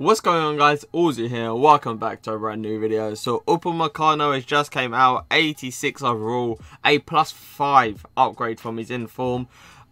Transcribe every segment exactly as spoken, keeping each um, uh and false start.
What's going on, guys? Ozzy here. Welcome back to a brand new video. So Upamecano has just came out, eighty-six overall, a plus five upgrade from his inform.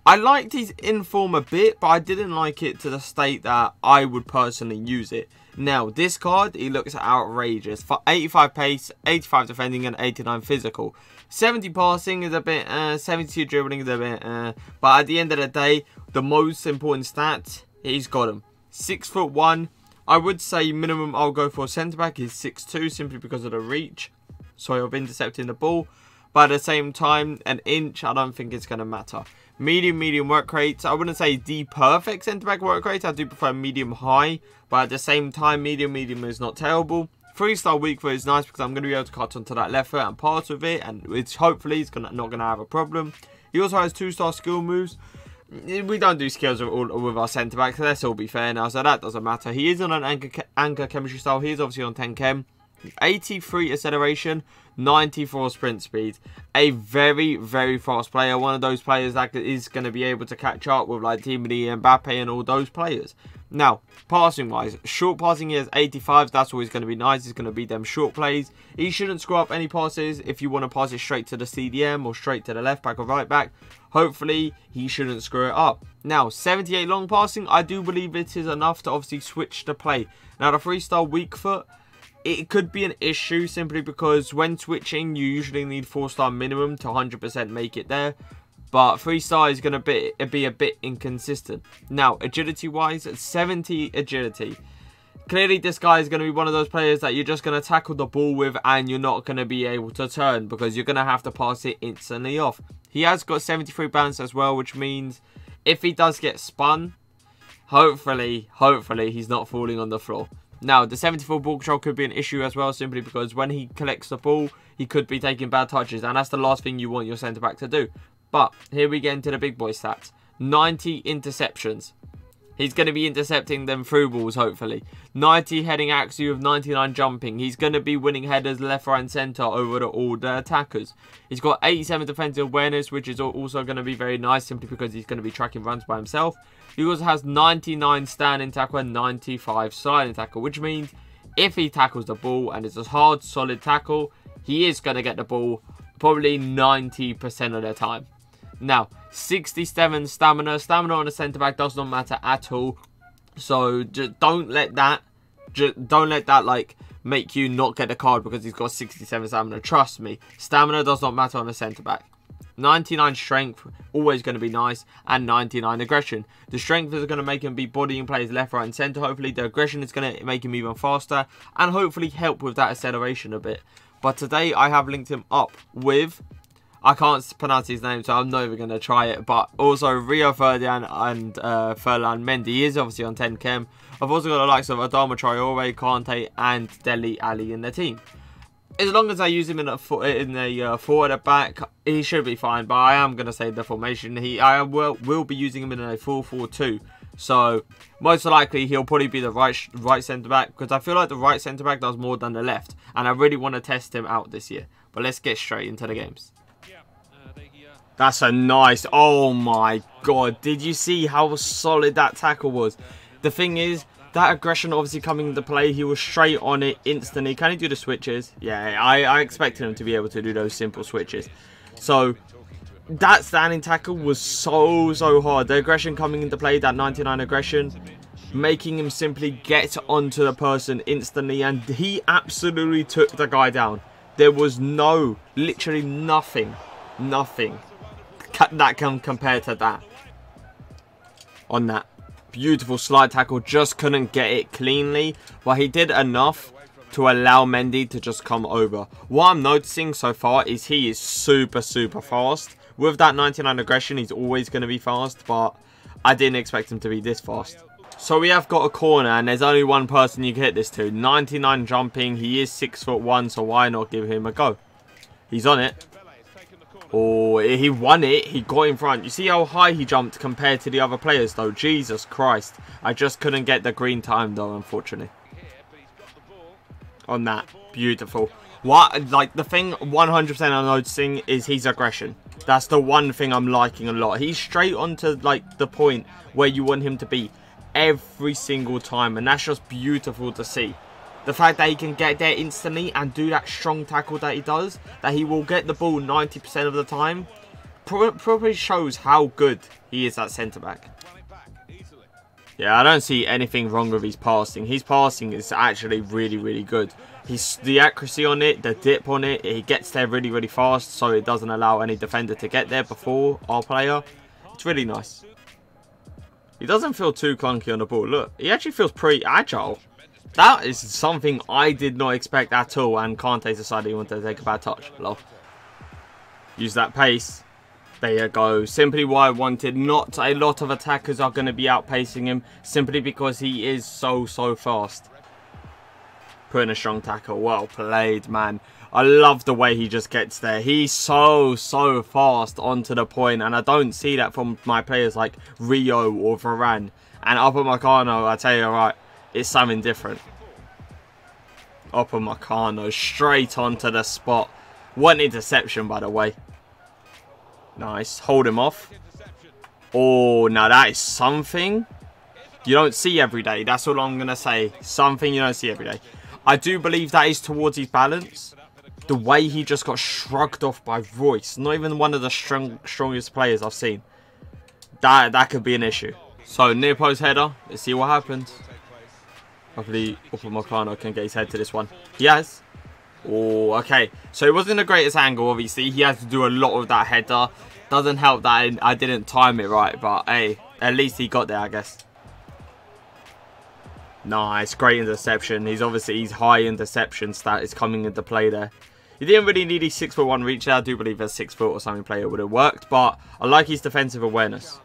I liked his inform a bit, but I didn't like it to the state that I would personally use it. Now, this card, he looks outrageous. For eighty-five pace, eighty-five defending, and eighty-nine physical. seventy passing is a bit, uh, seventy-two dribbling is a bit, uh, but at the end of the day, the most important stat, he's got him. Six foot one. I would say minimum I'll go for centre back is six two, simply because of the reach. Sorry, of intercepting the ball. But at the same time, an inch, I don't think it's going to matter. Medium, medium work rates. I wouldn't say the perfect centre-back work rate. I do prefer medium-high. But at the same time, medium, medium is not terrible. Three-star weak foot is nice because I'm going to be able to cut onto that left foot and pass with it. And it's hopefully it's gonna, not going to have a problem. He also has two-star skill moves. We don't do skills with, all, with our centre-backs. So let's all be fair now. So that doesn't matter. He is on an anchor, anchor chemistry style. He is obviously on ten chem. eighty-three acceleration, ninety-four sprint speed. A very, very fast player. One of those players that is going to be able to catch up with like Timothee, Mbappe and all those players. Now, passing wise, short passing is eighty-five. That's always going to be nice. It's going to be them short plays. He shouldn't screw up any passes. If you want to pass it straight to the C D M or straight to the left back or right back, hopefully he shouldn't screw it up. Now, seventy-eight long passing. I do believe it is enough to obviously switch the play. Now, the three-star weak foot, it could be an issue simply because when switching, you usually need four star minimum to one hundred percent make it there. But three star is going to be, be a bit inconsistent. Now, agility-wise, seventy agility. Clearly, this guy is going to be one of those players that you're just going to tackle the ball with and you're not going to be able to turn because you're going to have to pass it instantly off. He has got seventy-three bounce as well, which means if he does get spun, hopefully, hopefully he's not falling on the floor. Now, the seventy-four ball control could be an issue as well, simply because when he collects the ball, he could be taking bad touches. And that's the last thing you want your centre-back to do. But here we get into the big boy stats. ninety interceptions. He's going to be intercepting them through balls, hopefully. ninety heading accuracy with ninety-nine jumping. He's going to be winning headers left, right and centre over to all the attackers. He's got eighty-seven defensive awareness, which is also going to be very nice, simply because he's going to be tracking runs by himself. He also has ninety-nine standing tackle and ninety-five sliding tackle, which means if he tackles the ball and it's a hard, solid tackle, he is going to get the ball probably ninety percent of the time. Now, sixty-seven stamina. Stamina on a centre-back does not matter at all. So, just don't let that, just don't let that, like, make you not get the card because he's got sixty-seven stamina. Trust me, stamina does not matter on a centre-back. ninety-nine strength, always going to be nice, and ninety-nine aggression. The strength is going to make him be bodying players left, right, and centre, hopefully. The aggression is going to make him even faster, and hopefully help with that acceleration a bit. But today, I have linked him up with... I can't pronounce his name, so I'm not even going to try it. But also Rio Ferdinand and uh, Ferland Mendy. He is obviously on ten chem. I've also got the likes of Adama Traore, Kante, and Dele Alli in the team. As long as I use him in a in a uh, forward at back, he should be fine. But I am going to say the formation. He I will will be using him in a four four two. So most likely he'll probably be the right right centre back, because I feel like the right centre back does more than the left, and I really want to test him out this year. But let's get straight into the games. That's a nice, oh my god, did you see how solid that tackle was? The thing is, that aggression obviously coming into play, he was straight on it instantly. Can he do the switches? Yeah, I, I expected him to be able to do those simple switches. So, that standing tackle was so, so hard. The aggression coming into play, that ninety-nine aggression, making him simply get onto the person instantly. And he absolutely took the guy down. There was no, literally nothing, nothing that can compare to that. On that beautiful slide tackle, just couldn't get it cleanly, but he did enough to allow Mendy to just come over. What I'm noticing so far is he is super super fast. With that ninety-nine aggression, he's always going to be fast, but I didn't expect him to be this fast. So we have got a corner, and there's only one person you can hit this to. ninety-nine jumping. He is six foot one, so why not give him a go? He's on it. Oh, he won it. He got in front. You see how high he jumped compared to the other players, though. Jesus Christ. I just couldn't get the green time, though, unfortunately. On that. Beautiful. What, like, the thing one hundred percent I'm noticing is his aggression. That's the one thing I'm liking a lot. He's straight onto, like, the point where you want him to be. every single time, and that's just beautiful to see. The fact that he can get there instantly and do that strong tackle that he does, that he will get the ball ninety percent of the time, probably shows how good he is at centre-back. Yeah, I don't see anything wrong with his passing. His passing is actually really, really good. He's, the accuracy on it, the dip on it, he gets there really, really fast, so it doesn't allow any defender to get there before our player. It's really nice. He doesn't feel too clunky on the ball. Look, he actually feels pretty agile. That is something I did not expect at all, and Kante decided he wanted to take a bad touch. Lol. Use that pace. There you go. Simply why I wanted. Not a lot of attackers are going to be outpacing him, simply because he is so, so fast. Put in a strong tackle. Well played, man. I love the way he just gets there. He's so, so fast onto the point, and I don't see that from my players like Rio or Varane. And Upamecano, I tell you right, it's something different. Upamecano straight onto the spot. What an interception, by the way. Nice. Hold him off. Oh, now that is something you don't see every day. That's all I'm going to say. Something you don't see every day. I do believe that is towards his balance. The way he just got shrugged off by Royce. Not even one of the strong, strongest players I've seen. That, that could be an issue. So, near post header. Let's see what happens. Hopefully, Upamecano can get his head to this one. He has. Oh, okay. So, it wasn't the greatest angle, obviously. He had to do a lot of that header. Doesn't help that I didn't time it right. But, hey, at least he got there, I guess. Nice. Great interception. He's obviously, his high interception stat is coming into play there. He didn't really need his six foot one reach there. I do believe a six foot or something player would have worked. But, I like his defensive awareness.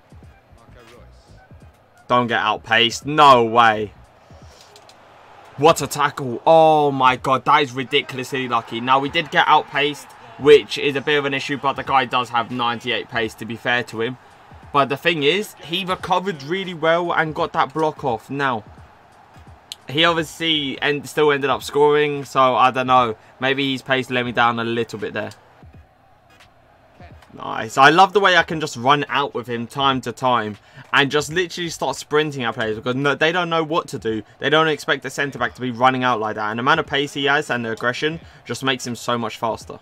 Don't get outpaced. No way. What a tackle. Oh my god, that is ridiculously lucky. Now we did get outpaced, which is a bit of an issue, but the guy does have ninety-eight pace, to be fair to him. But the thing is, he recovered really well and got that block off. Now, he obviously end, still ended up scoring, so I don't know. Maybe his pace let me down a little bit there. Nice. I love the way I can just run out with him time to time and just literally start sprinting at players, because no, they don't know what to do. They don't expect the centre-back to be running out like that. And the amount of pace he has and the aggression just makes him so much faster.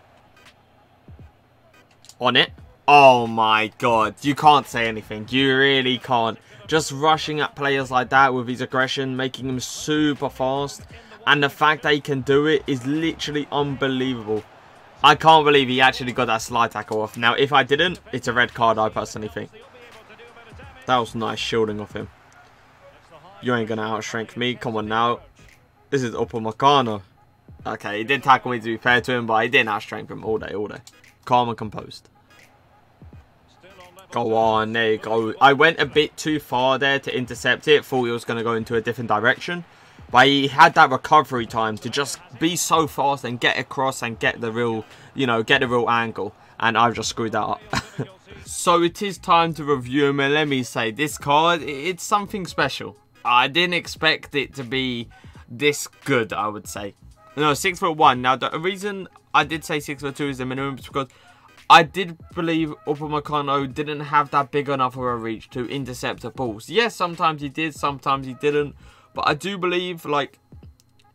On it. Oh my god. You can't say anything. You really can't. Just rushing at players like that with his aggression, making him super fast. And the fact that he can do it is literally unbelievable. I can't believe he actually got that slide tackle off. Now, if I didn't, it's a red card, I personally think. That was nice shielding off him. You ain't going to out-shrink me. Come on now. This is Upamecano. Okay, he did tackle me, to be fair to him, but he didn't out-shrink him all day, all day. Calm and composed. Go on, there you go. I went a bit too far there to intercept it. Thought he was going to go into a different direction. But he had that recovery time to just be so fast and get across and get the real, you know, get the real angle. And I've just screwed that up. So it is time to review him. And let me say, this card, it's something special. I didn't expect it to be this good, I would say. No, six foot one. Now, the reason I did say six foot two is the minimum is because I did believe Upamecano didn't have that big enough of a reach to intercept the balls. Yes, sometimes he did, sometimes he didn't. But I do believe, like,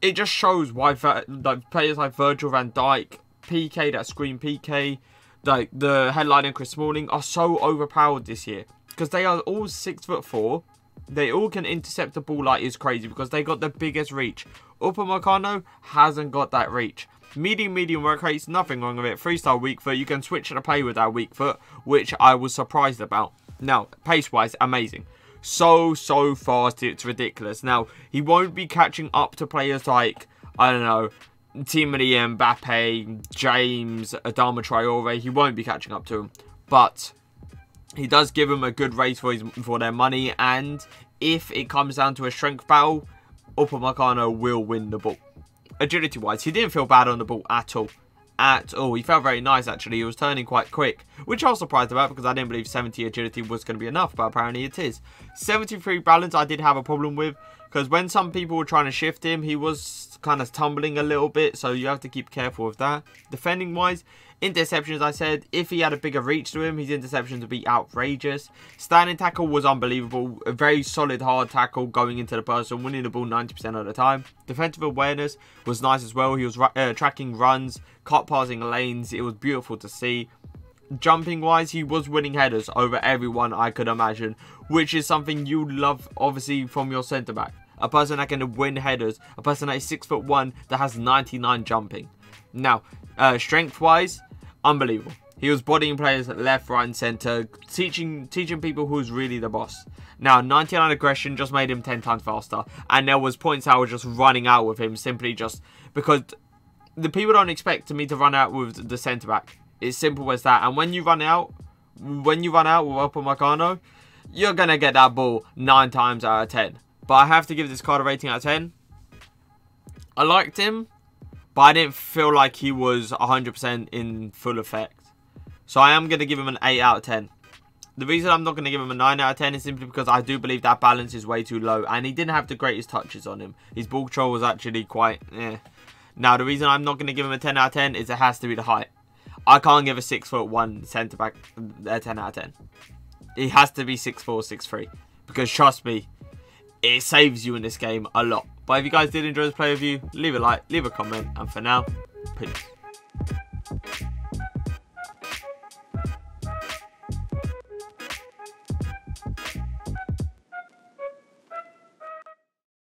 it just shows why like, players like Virgil van Dijk, Pique, that screen Pique, like the headline and Chris Smalling are so overpowered this year. Because they are all six foot four. They all can intercept the ball like it's crazy because they got the biggest reach. Upamecano hasn't got that reach. Medium, medium work rates, nothing wrong with it. Freestyle weak foot, you can switch to play with that weak foot, which I was surprised about. Now, pace-wise, amazing. So, so fast, it's ridiculous. Now, he won't be catching up to players like, I don't know, Timothee, Mbappe, James, Adama Traore. He won't be catching up to him. But he does give them a good race for, his, for their money. And if it comes down to a strength battle, Upamecano will win the ball. Agility-wise, he didn't feel bad on the ball at all. At all. He felt very nice, actually. He was turning quite quick, which I was surprised about because I didn't believe seventy agility was going to be enough, but apparently it is. seventy-three balance I did have a problem with Because when some people were trying to shift him, he was kind of tumbling a little bit. So you have to keep careful with that. Defending-wise, interceptions, I said, if he had a bigger reach to him, his interceptions would be outrageous. Standing tackle was unbelievable. A very solid, hard tackle going into the person, winning the ball ninety percent of the time. Defensive awareness was nice as well. He was uh, tracking runs, cut passing lanes. It was beautiful to see. Jumping wise, he was winning headers over everyone I could imagine, which is something you love, obviously, from your centre back. A person that can win headers, a person that is six foot one that has ninety-nine jumping. Now, uh, strength wise, unbelievable. He was bodying players left, right, and centre, teaching teaching people who's really the boss. Now, ninety-nine aggression just made him ten times faster, and there was points I was just running out with him simply just because the people don't expect me to run out with the centre back. It's simple as that. And when you run out, when you run out with Upamecano, you're going to get that ball nine times out of ten. But I have to give this card a rating out of ten. I liked him, but I didn't feel like he was one hundred percent in full effect. So I am going to give him an eight out of ten. The reason I'm not going to give him a nine out of ten is simply because I do believe that balance is way too low. And he didn't have the greatest touches on him. His ball control was actually quite... Eh. Now, the reason I'm not going to give him a ten out of ten is it has to be the height. I can't give a six foot one centre back a ten out of ten. He has to be six four, six three, because trust me, it saves you in this game a lot. But if you guys did enjoy this play review, leave a like, leave a comment, and for now, peace.